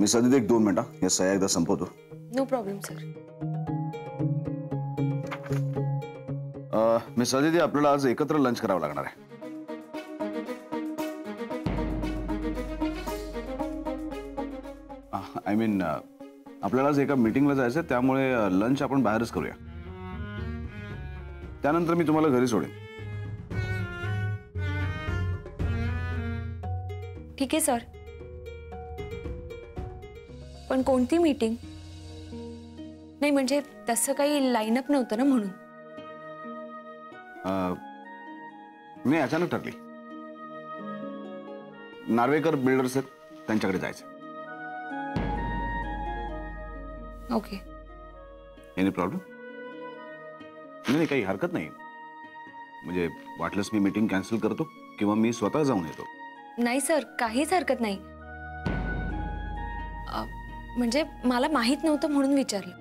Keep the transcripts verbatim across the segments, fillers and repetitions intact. Miss Aditya एक दो minute हाँ यह सहायक दा संपो दो। No problem sir. Miss Aditya आपल्याला आज एकत्र लंच करावं लागणार आहे। I mean आपल्याला आज एका मीटिंगला जायचं आहे त्यामुळे लंच आपण बाहेरच करूया। त्यानंतर मी तुम्हाला घरी सोडेन। ठीक आहे सर। पण कोणती मीटिंग? नाही म्हणजे तसं काही लाइनअप नव्हतं ना म्हणून। नाही अचानक ठरली। नार्वेकर बिल्डर्स आहेत त्यांच्याकडे जायचं। Okay any problem? नहीं काही हरकत नाही। मुझे वाटलंस मी मीटिंग कैंसल करतो किंवा मी स्वतः जाऊन येतो। नहीं सर काहीच हरकत नाही। म्हणजे मला माहित नव्हतं म्हणून विचारलं।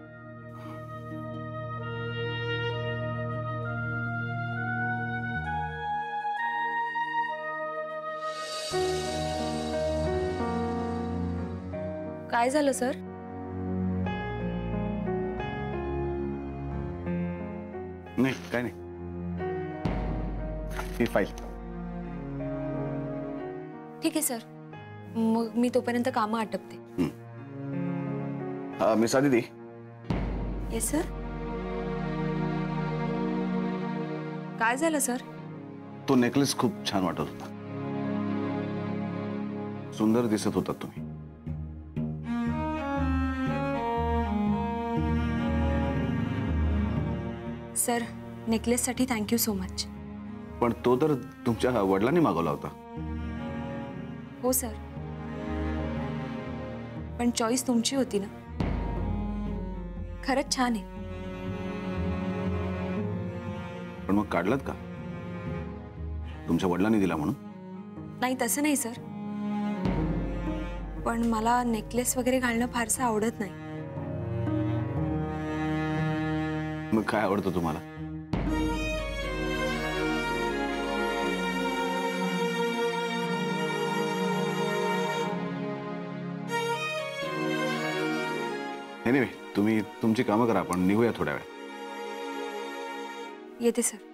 काय झालं सर? नहीं काय नहीं। ही फाइल। ठीक है सर। मग मी तोपर्यंत काम आटपते। हाँ मिस आदिती। Yes sir. काय झालं सर? तो नेकलेस खूप छान वाटत होता। सुंदर दिसत होता तुम्ही। सर नेकलेस साठी थैंक यू सो मच। पण तो तर तुमच्या वडिलांनी मागवला होता। हो सर पण चॉइस तुमची होती ना। खरच छान है। पण मग काढलात का? तुमच्या वडिलांनी दिला म्हणून? नाही तसं नाही सर। पण मला नेकलेस वगैरे घालणं फारसं आवडत नाही। मग काय आवडतं तुम्हाला? एनीवे तुम्ही तुमची कामं करा आपण निघूया थोड्या वेळ। येते सर।